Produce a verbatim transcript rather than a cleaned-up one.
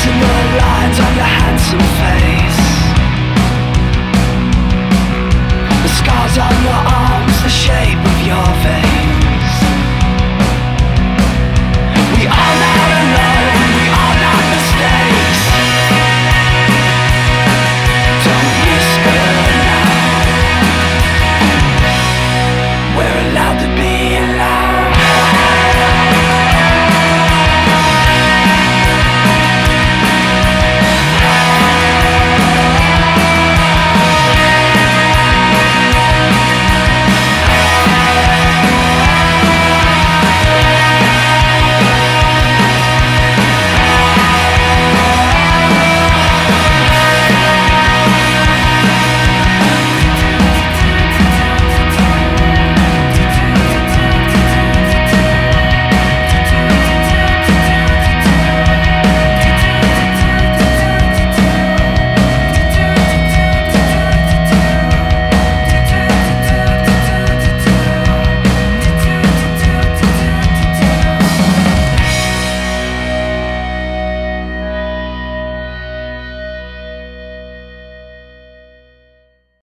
Some lines on your handsome face.